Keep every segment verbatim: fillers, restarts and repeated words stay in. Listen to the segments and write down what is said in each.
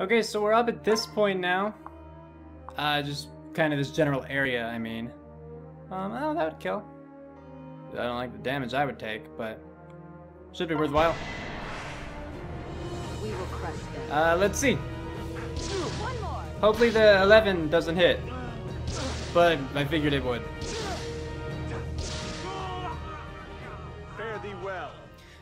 Okay, so we're up at this point now. Uh, just kind of this general area, I mean. Um, oh, that would kill. I don't like the damage I would take, but should be worthwhile. We will crush them. Uh, let's see. One more. Hopefully the eleven doesn't hit, but I figured it would. Fare thee well.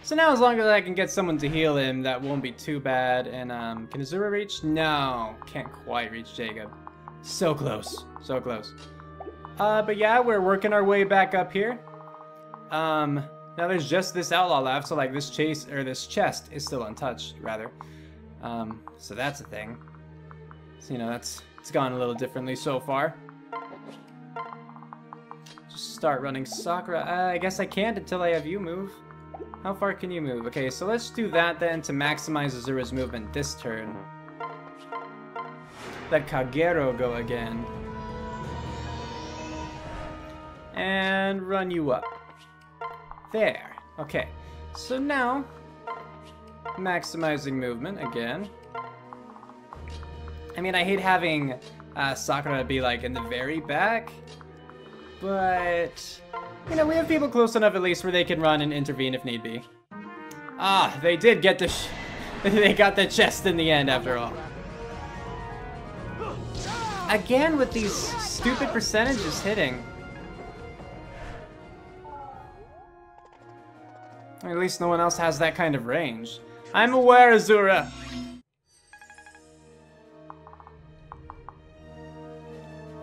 So now as long as I can get someone to heal him, that won't be too bad. And um, can Azura reach? No, can't quite reach Jacob. So close, so close. Uh, but yeah, we're working our way back up here. Um, now there's just this outlaw left, so like this chase or this chest is still untouched, rather. Um, so that's a thing. So, you know, that's it's gone a little differently so far. Just start running Sakura. Uh, I guess I can't until I have you move. How far can you move? Okay, so let's do that then to maximize Azura's movement this turn. Let Kagero go again. And run you up. There. Okay. So now, maximizing movement again. I mean, I hate having uh, Sakura be like in the very back, but you know, we have people close enough at least where they can run and intervene if need be. Ah, they did get the sh they got the chest in the end after all. Again with these stupid percentages hitting. At least no one else has that kind of range. I'm aware, Azura!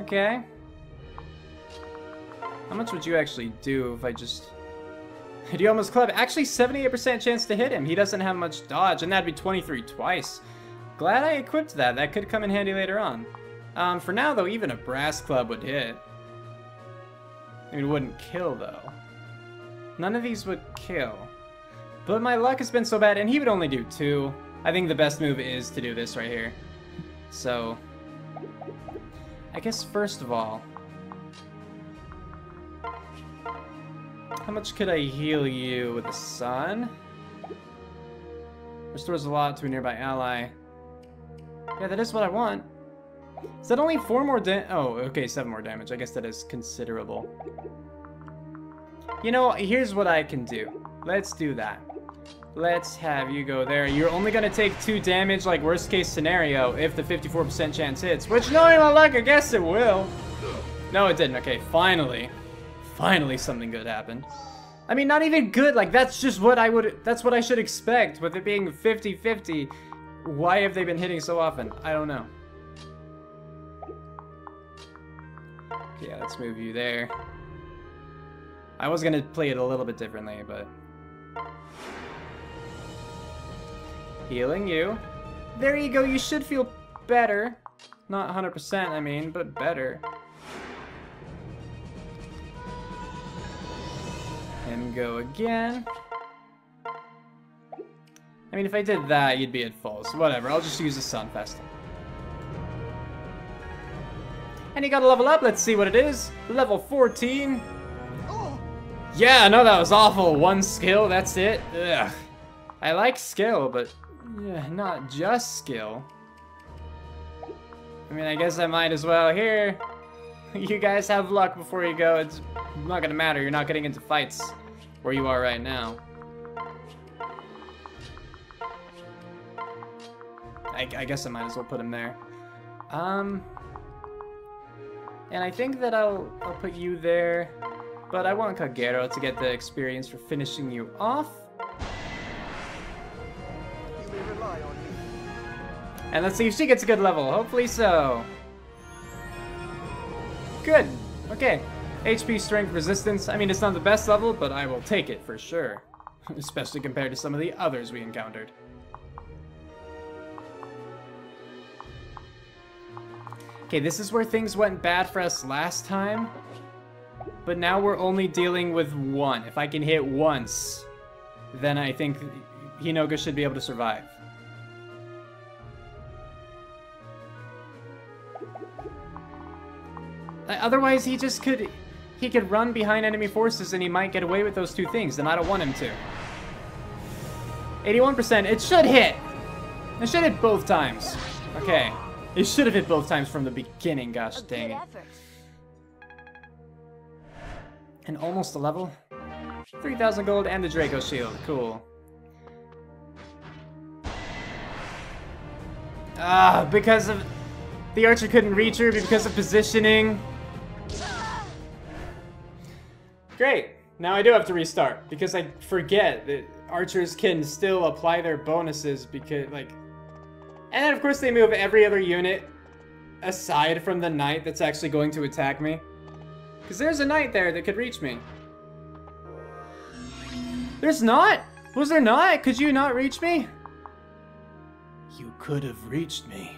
Okay. How much would you actually do if I just... Do you almost club? Actually, seventy-eight percent chance to hit him. He doesn't have much dodge, and that'd be twenty-three twice. Glad I equipped that. That could come in handy later on. Um, for now, though, even a brass club would hit. I mean, it wouldn't kill, though. None of these would kill. But my luck has been so bad, and he would only do two. I think the best move is to do this right here. So, I guess first of all, how much could I heal you with the sun? Restores a lot to a nearby ally. Yeah, that is what I want. Is that only four more da- oh, okay, seven more damage. I guess that is considerable. You know, here's what I can do. Let's do that. Let's have you go there. You're only gonna take two damage, like worst case scenario, if the fifty-four percent chance hits. Which, knowing my luck, I guess it will. No, it didn't. Okay, finally. Finally something good happened. I mean, not even good. Like, that's just what I would... That's what I should expect. With it being fifty fifty, why have they been hitting so often? I don't know. Yeah, let's move you there. I was gonna play it a little bit differently, but... Healing you. There you go, you should feel better. Not one hundred percent, I mean, but better. And go again. I mean, if I did that, you'd be at full, so whatever. I'll just use the Sun Festival. And you gotta level up, let's see what it is. Level fourteen. Yeah, no, that was awful. One skill, that's it. Ugh. I like skill, but yeah, not just skill. I mean, I guess I might as well. Here, you guys have luck before you go. It's not gonna matter. You're not getting into fights where you are right now. I, I guess I might as well put him there. Um, and I think that I'll I'll put you there. But I want Kagero to get the experience for finishing you off. You may rely on you. And let's see if she gets a good level. Hopefully so. Good. Okay. H P, strength, resistance. I mean, it's not the best level, but I will take it for sure. Especially compared to some of the others we encountered. Okay, this is where things went bad for us last time. But now we're only dealing with one. If I can hit once, then I think Hinoka should be able to survive. Otherwise, he just could... He could run behind enemy forces and he might get away with those two things, and I don't want him to. eighty-one percent. It should hit! It should hit both times. Okay. It should have hit both times from the beginning, gosh dang it. And almost a level. three thousand gold and the Draco shield. Cool. Ah, because of... The archer couldn't reach her because of positioning. Great. Now I do have to restart because I forget that archers can still apply their bonuses because, like... And then, of course, they move every other unit aside from the knight that's actually going to attack me. Because there's a knight there that could reach me. There's not? Was there not? Could you not reach me? You could have reached me.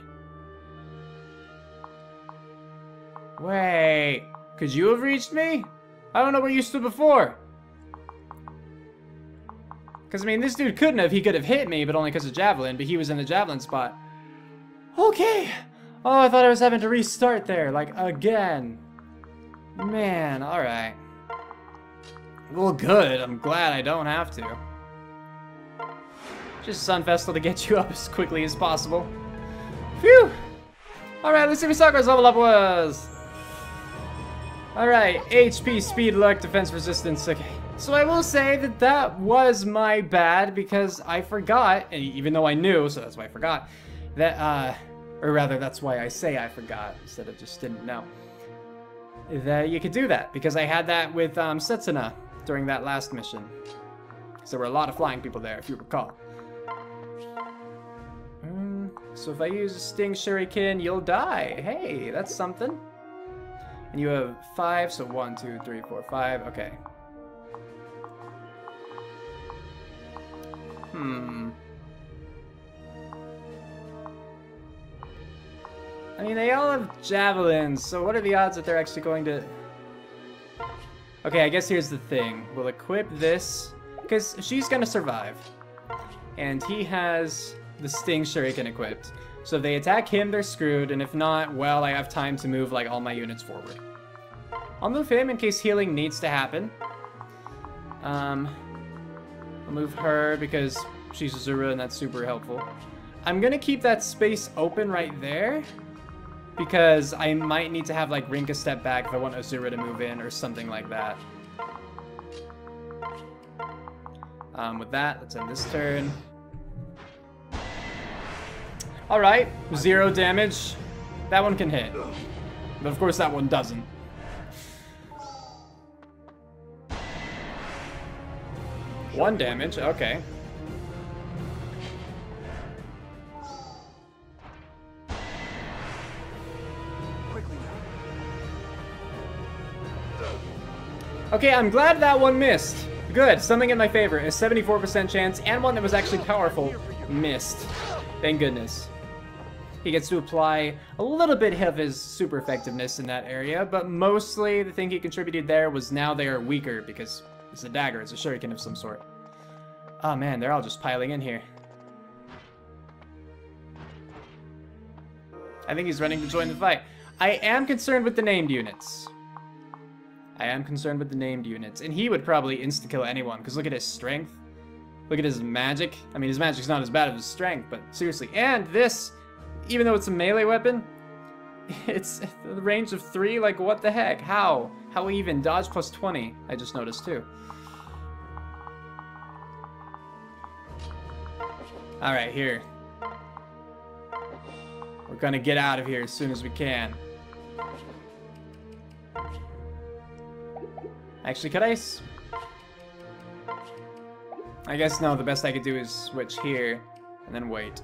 Wait. Could you have reached me? I don't know where you stood before. Because, I mean, this dude couldn't have. He could have hit me, but only because of Javelin. But he was in the Javelin spot. Okay. Oh, I thought I was having to restart there. Like, again. Man, alright. Well, good. I'm glad I don't have to. Just Sun Vestal to get you up as quickly as possible. Phew! Alright, let's see what Sakura's level up was. Alright, H P, speed, luck, defense, resistance. Okay. So I will say that that was my bad because I forgot, and even though I knew, so that's why I forgot, that, uh, or rather, that's why I say I forgot instead of just didn't know, that you could do that because I had that with um, Setsuna during that last mission. Because there were a lot of flying people there, if you recall. So if I use a Sting Shuriken, you'll die. Hey, that's something. And you have five, so one, two, three, four, five. Okay. Hmm. I mean, they all have javelins, so what are the odds that they're actually going to... Okay, I guess here's the thing. We'll equip this, because she's going to survive. And he has... the Sting Shuriken equipped. So if they attack him, they're screwed, and if not, well, I have time to move, like, all my units forward. I'll move him in case healing needs to happen. Um, I'll move her because she's Azura, and that's super helpful. I'm gonna keep that space open right there, because I might need to have, like, Rinka step back if I want Azura to move in or something like that. Um, with that, let's end this turn. Alright, zero damage. That one can hit. But of course that one doesn't. One damage, okay. Okay, I'm glad that one missed. Good, something in my favor. A seventy-four percent chance, and one that was actually powerful, missed. Thank goodness. He gets to apply a little bit of his super effectiveness in that area, but mostly the thing he contributed there was now they are weaker because it's a dagger, it's a shuriken of some sort. Oh man, they're all just piling in here. I think he's running to join the fight. I am concerned with the named units. I am concerned with the named units, and he would probably insta-kill anyone because look at his strength. Look at his magic. I mean, his magic's not as bad as his strength, but seriously. And this... even though it's a melee weapon, it's the range of three. Like, what the heck? How? How even? Dodge plus twenty, I just noticed, too. Alright, here. We're gonna get out of here as soon as we can. Actually, could I... I guess no, the best I could do is switch here, and then wait.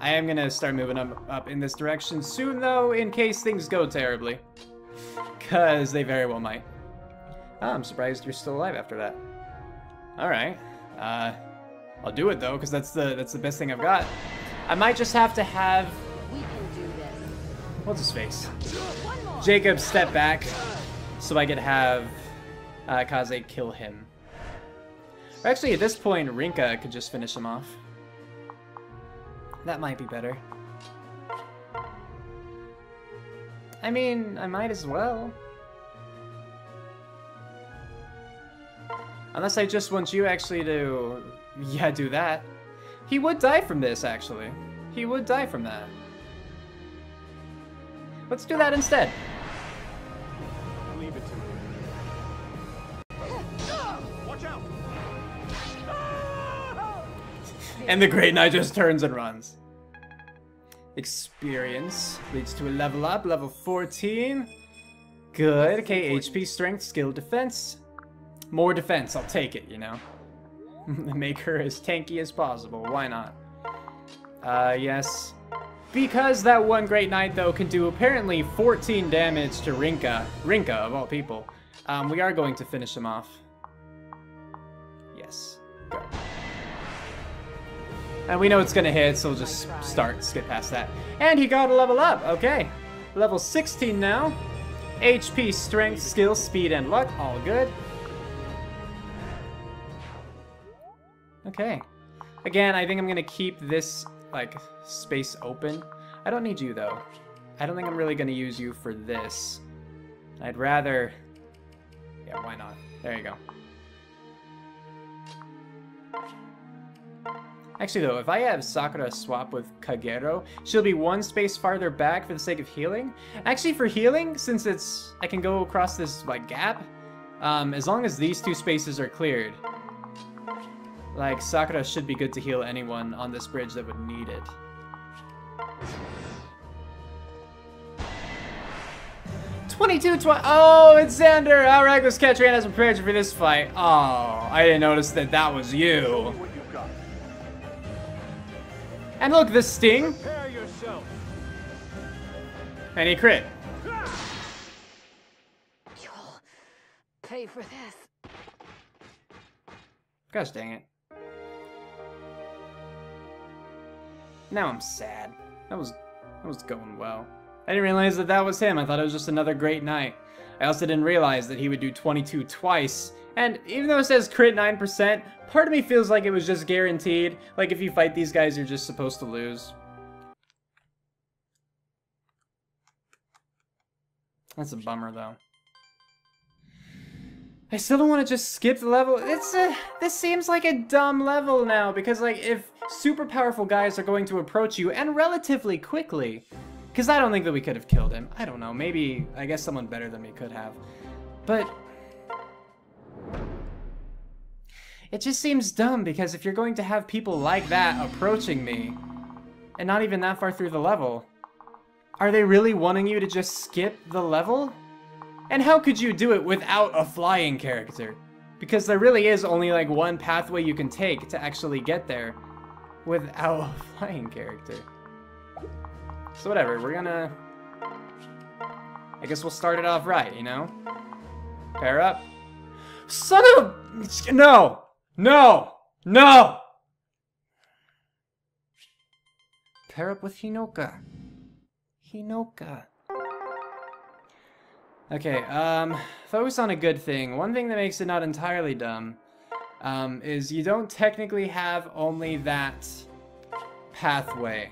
I am gonna start moving up, up in this direction soon, though, in case things go terribly. Because they very well might. Oh, I'm surprised you're still alive after that. Alright. Uh, I'll do it, though, because that's the, that's the best thing I've got. I might just have to have... We can do this. What's his face? Jacob step back, so I could have uh, Kaze kill him. Actually, at this point, Rinka could just finish him off. That might be better. I mean, I might as well. Unless I just want you actually to... yeah, do that. He would die from this, actually. he would die from that. Let's do that instead. Leave it to me. Watch out! And the Great Knight just turns and runs. Experience leads to a level up, level fourteen. Good. Okay, H P, strength, skill, defense. More defense, I'll take it, you know. Make her as tanky as possible, why not? Uh, yes. Because that one Great Knight, though, can do apparently fourteen damage to Rinka. Rinka, of all people. Um, we are going to finish him off. Yes. Go. And we know it's going to hit, so we'll just start, skip past that. And he got a level up, okay. Level sixteen now. H P, strength, skill, speed, and luck, all good. Okay. Again, I think I'm going to keep this, like, space open. I don't need you, though. I don't think I'm really going to use you for this. I'd rather... Yeah, why not? There you go. Actually, though, if I have Sakura swap with Kagero, she'll be one space farther back for the sake of healing. Actually, for healing, since it's... I can go across this, like, gap, um, as long as these two spaces are cleared... Like, Sakura should be good to heal anyone on this bridge that would need it. twenty-two, twenty- Oh, it's Xander! How reckless Catriona hasn't prepared you for this fight. Oh, I didn't notice that that was you. And look, this Sting. And he crit. You'll pay for this. Gosh dang it. Now I'm sad. That was that was going well. I didn't realize that that was him. I thought it was just another Great Knight. I also didn't realize that he would do twenty-two twice. And even though it says crit nine percent, part of me feels like it was just guaranteed. Like if you fight these guys, you're just supposed to lose. That's a bummer though. I still don't want to just skip the level. It's a, this seems like a dumb level now, because like if super powerful guys are going to approach you, and relatively quickly, because I don't think that we could have killed him. I don't know, maybe, I guess someone better than me could have. But it just seems dumb, because if you're going to have people like that approaching me, and not even that far through the level, are they really wanting you to just skip the level? And how could you do it without a flying character? Because there really is only like one pathway you can take to actually get there without a flying character. So whatever, we're gonna... I guess we'll start it off right, you know? Pair up. Son of a... No! No! No! Pair up with Hinoka. Hinoka. Okay, um, focus on a good thing. One thing that makes it not entirely dumb um, is you don't technically have only that pathway.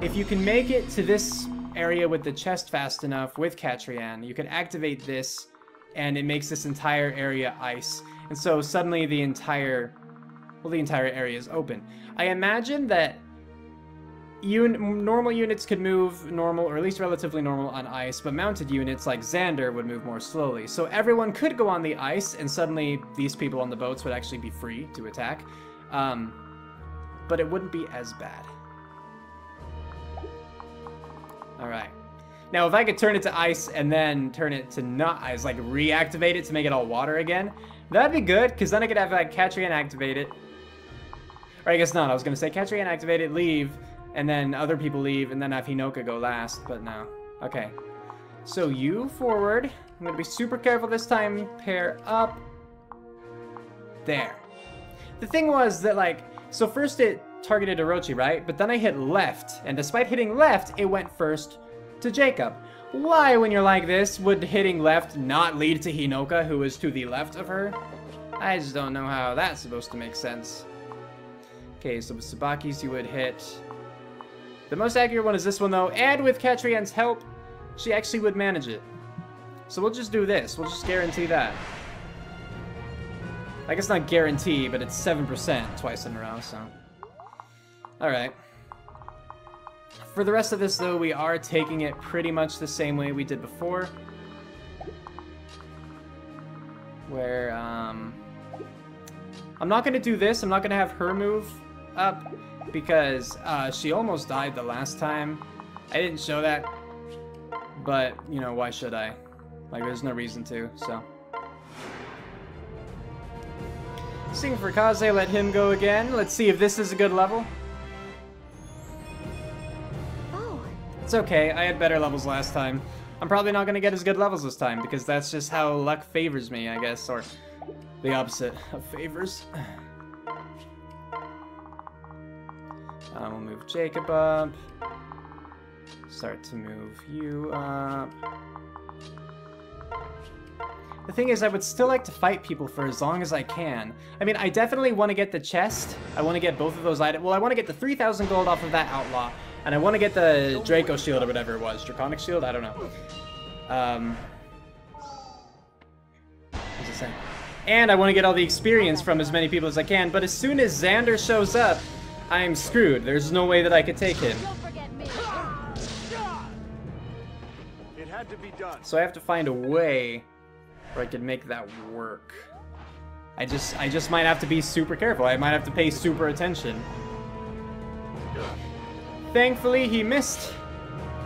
If you can make it to this area with the chest fast enough with Catriona, you can activate this and it makes this entire area ice. And so suddenly the entire, well, the entire area is open. I imagine that Un- normal units could move normal, or at least relatively normal, on ice, but mounted units like Xander would move more slowly. So everyone could go on the ice, and suddenly these people on the boats would actually be free to attack. Um, but it wouldn't be as bad. Alright. Now, if I could turn it to ice and then turn it to not ice, like reactivate it to make it all water again, that'd be good, because then I could have like, Catriona activate it. Or I guess not, I was going to say Catriona activate it, leave... And then other people leave, and then have Hinoka go last, but no. Okay. So you forward. I'm gonna be super careful this time. Pair up. There. The thing was that, like, so first it targeted Orochi, right? But then I hit left, and despite hitting left, it went first to Jacob. Why, when you're like this, would hitting left not lead to Hinoka, who is to the left of her? I just don't know how that's supposed to make sense. Okay, so with Sabaki's, you would hit... The most accurate one is this one, though, and with Catriona's help, she actually would manage it. So we'll just do this. We'll just guarantee that. I guess not guarantee, but it's seven percent twice in a row, so... Alright. For the rest of this, though, we are taking it pretty much the same way we did before. Where, um... I'm not going to do this. I'm not going to have her move up because uh, she almost died the last time. I didn't show that, but, you know, why should I? Like, there's no reason to, so. Sing for Kaze, let him go again. Let's see if this is a good level. Oh. It's okay, I had better levels last time. I'm probably not going to get as good levels this time because that's just how luck favors me, I guess, or the opposite of favors. Um, we'll move Jacob up. Start to move you up. The thing is, I would still like to fight people for as long as I can. I mean, I definitely want to get the chest. I want to get both of those items. Well, I want to get the three thousand gold off of that outlaw. And I want to get the Draco shield or whatever it was. Draconic shield? I don't know. Um, what's it saying? And I want to get all the experience from as many people as I can. But as soon as Xander shows up, I'm screwed. There's no way that I could take him. It had to be done. So I have to find a way where I could make that work. I just, I just might have to be super careful. I might have to pay super attention. Thankfully, he missed.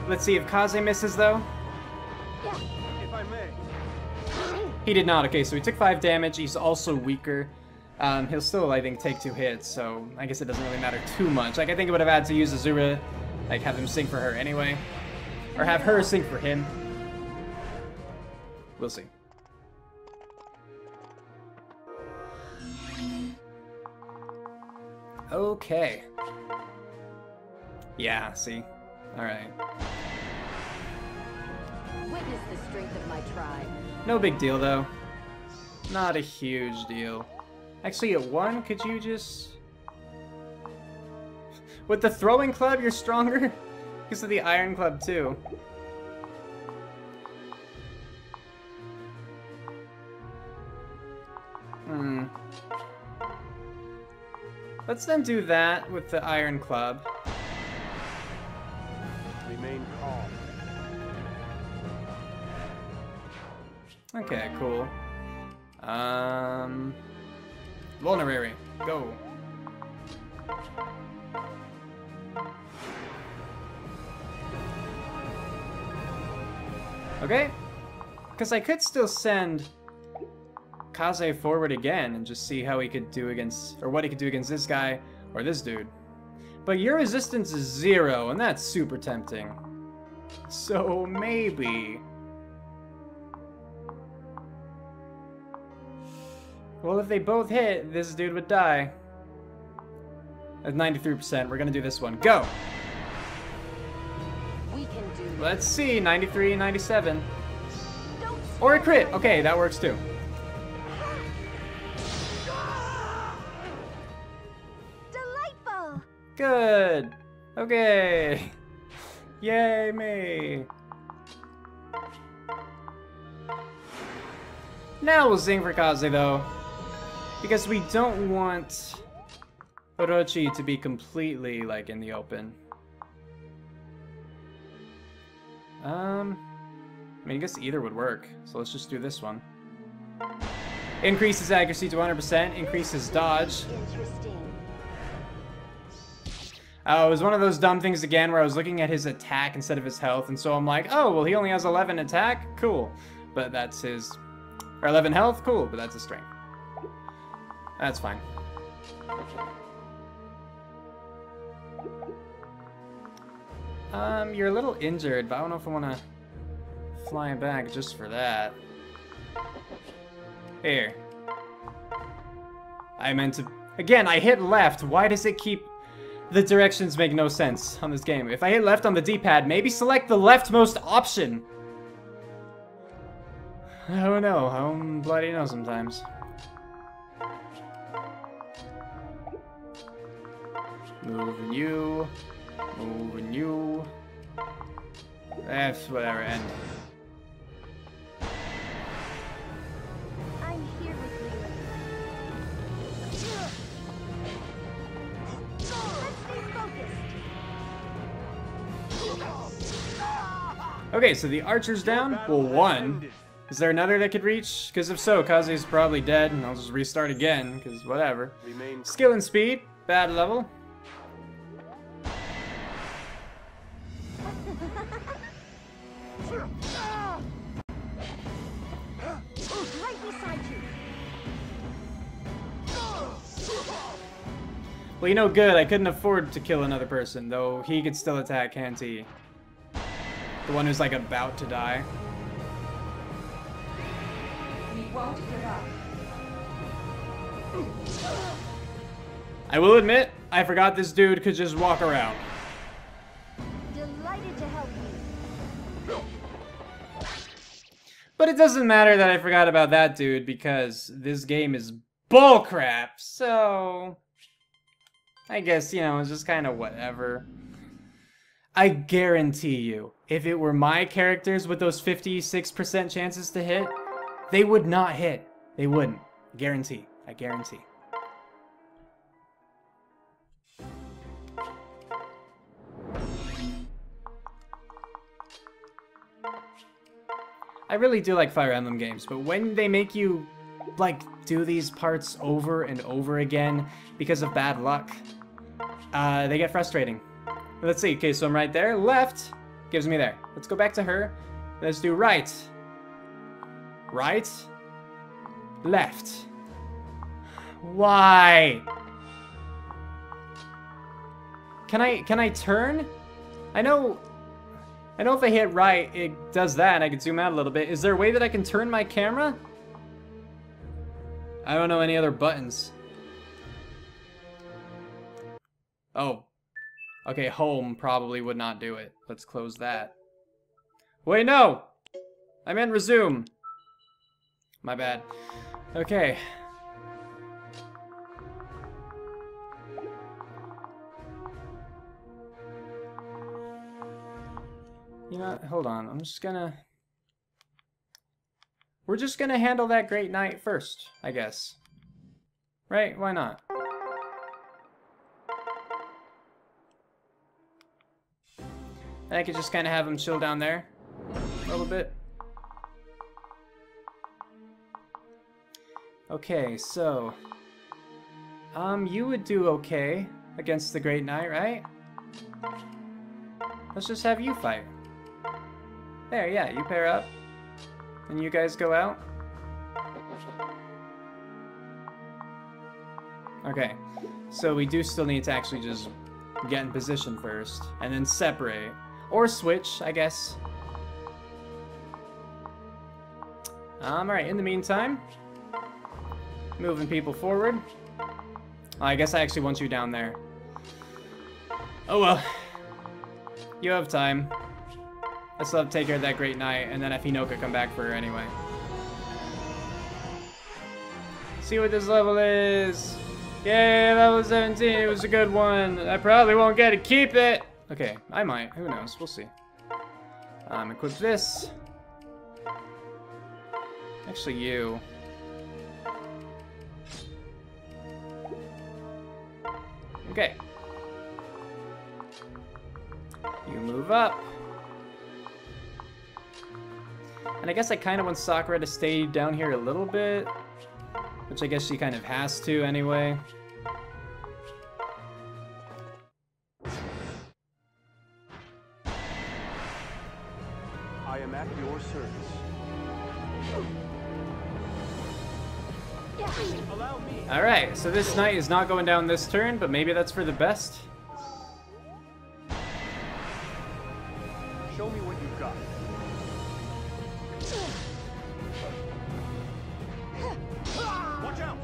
Let's see if Kaze misses, though. If I may. He did not. Okay, so he took five damage. He's also weaker. Um, he'll still, I think, take two hits, so I guess it doesn't really matter too much. Like, I think it would have had to use Azura, like, have him sing for her anyway. Or have her sing for him. We'll see. Okay. Yeah, see? Alright. Witness the strength of my tribe. No big deal, though. Not a huge deal. Actually, at one, could you just... With the throwing club, you're stronger? Because of the iron club, too. Hmm. Let's then do that with the iron club. Remain calm. Okay, cool. Um... Vulnerary, go. Okay. Because I could still send Kaze forward again and just see how he could do against, or what he could do against this guy or this dude. But your resistance is zero, and that's super tempting. So maybe... Well, if they both hit, this dude would die. At ninety-three percent, we're gonna do this one. Go! We can do this. Let's see, ninety-three, ninety-seven. Or a crit! Okay, that works too. Delightful! Good! Okay! Yay, me! Now we'll sing for Kaze, though. Because we don't want Orochi to be completely, like, in the open. Um, I mean, I guess either would work. So let's just do this one. Increases accuracy to one hundred percent. Increases dodge. Oh, uh, it was one of those dumb things again where I was looking at his attack instead of his health. And so I'm like, oh, well, he only has eleven attack? Cool. But that's his... Or eleven health? Cool, but that's a strength. That's fine. Um, you're a little injured, but I don't know if I want to fly back just for that. Here. I meant to... Again, I hit left. Why does it keep... The directions make no sense on this game. If I hit left on the D-pad, maybe select the leftmost option. I don't know. I don't bloody know sometimes. Moving you. Moving you. That's whatever, end. I'm here with you. Let's stay focused. Okay, so the archer's down. Well, one. Is there another that could reach? Because if so, Kaze's probably dead, and I'll just restart again, because whatever. Skill and speed. Bad level. Well, you know, good. I couldn't afford to kill another person, though he could still attack, can't he? The one who's, like, about to die. We won't give up. I will admit, I forgot this dude could just walk around. Delighted to help you. But it doesn't matter that I forgot about that dude, because this game is bullcrap, so... I guess, you know, it's just kind of whatever. I guarantee you, if it were my characters with those fifty-six percent chances to hit, they would not hit. They wouldn't. Guarantee. I guarantee. I really do like Fire Emblem games, but when they make you, like, do these parts over and over again because of bad luck, uh, they get frustrating. Let's see. Okay, so I'm right there. Left gives me there. Let's go back to her. Let's do right. Right. Left. Why? Can I can I turn? I know I know if I hit right, it does that, and I can zoom out a little bit. Is there a way that I can turn my camera? I don't know any other buttons. Oh. Okay, home probably would not do it. Let's close that. Wait, no! I meant resume. My bad. Okay. You know, hold on. I'm just gonna... We're just gonna handle that great knight first, I guess. Right? Why not? And I could just kind of have him chill down there a little bit. Okay, so... Um, you would do okay against the Great Knight, right? Let's just have you fight. There, yeah, you pair up. And you guys go out. Okay, so we do still need to actually just get in position first, and then separate. Or switch, I guess. Um, alright, in the meantime, moving people forward. Oh, I guess I actually want you down there. Oh well. You have time. I still have to take care of that great knight, and then have Hinoka come back for her anyway. See what this level is! Yay, level seventeen, it was a good one! I probably won't get to keep it! Okay, I might. Who knows? We'll see. Um, equip this. Actually, you. Okay. You move up. And I guess I kind of want Sakura to stay down here a little bit. Which I guess she kind of has to anyway. Alright, so this knight is not going down this turn, but maybe that's for the best. Show me what you've got. Watch out.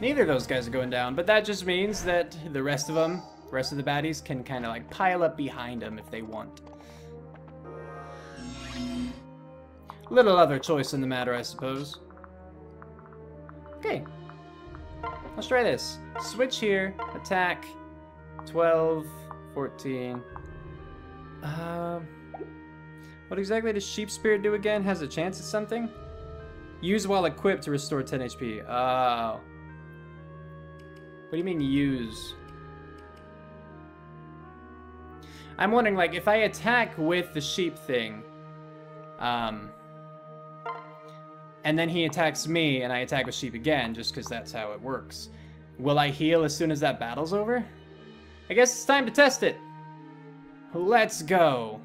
Neither of those guys are going down, but that just means that the rest of them, the rest of the baddies, can kind of like pile up behind them if they want. Little other choice in the matter, I suppose. Okay, let's try this. Switch here, attack, twelve, fourteen. Um, what exactly does Sheep Spirit do again? Has a chance at something? Use while equipped to restore ten H P. Oh. What do you mean use? I'm wondering, like, if I attack with the sheep thing, um, and then he attacks me and I attack with sheep again, just because that's how it works. Will I heal as soon as that battle's over? I guess it's time to test it. Let's go.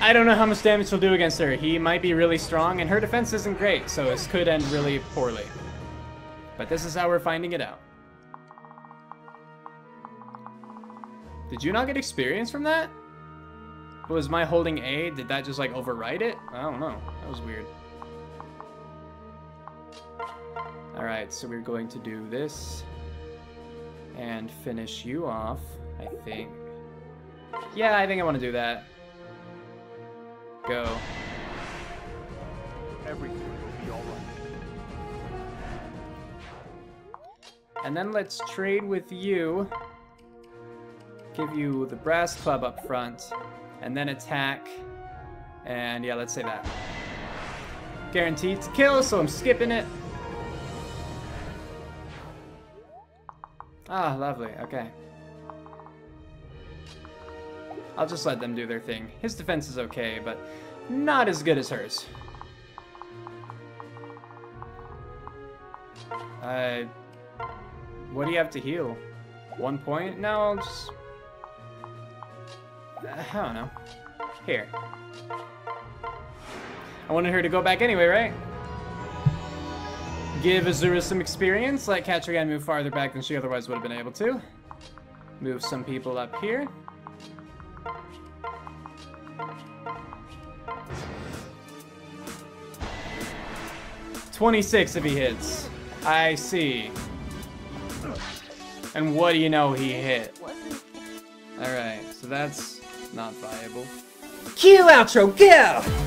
I don't know how much damage he'll do against her. He might be really strong, and her defense isn't great, so this could end really poorly. But this is how we're finding it out. Did you not get experience from that? Was my holding A, did that just like override it? I don't know, that was weird. All right, so we're going to do this and finish you off, I think. Yeah, I think I want to do that. Go. Everything will be all right. And then let's trade with you. Give you the brass club up front, and then attack, and yeah, let's say that. Guaranteed to kill, so I'm skipping it. Ah, lovely, okay. I'll just let them do their thing. His defense is okay, but not as good as hers. Uh, what do you have to heal? One point? No, I'll just... I don't know. Here. I wanted her to go back anyway, right? Give Azura some experience. Let Catriona move farther back than she otherwise would have been able to. Move some people up here. twenty-six if he hits. I see. And what do you know, he hit. Alright, so that's not viable. Cue outro, go!